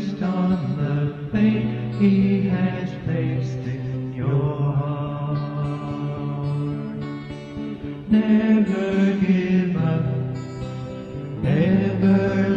ghost on the pain he has placed in your heart. Never give up, never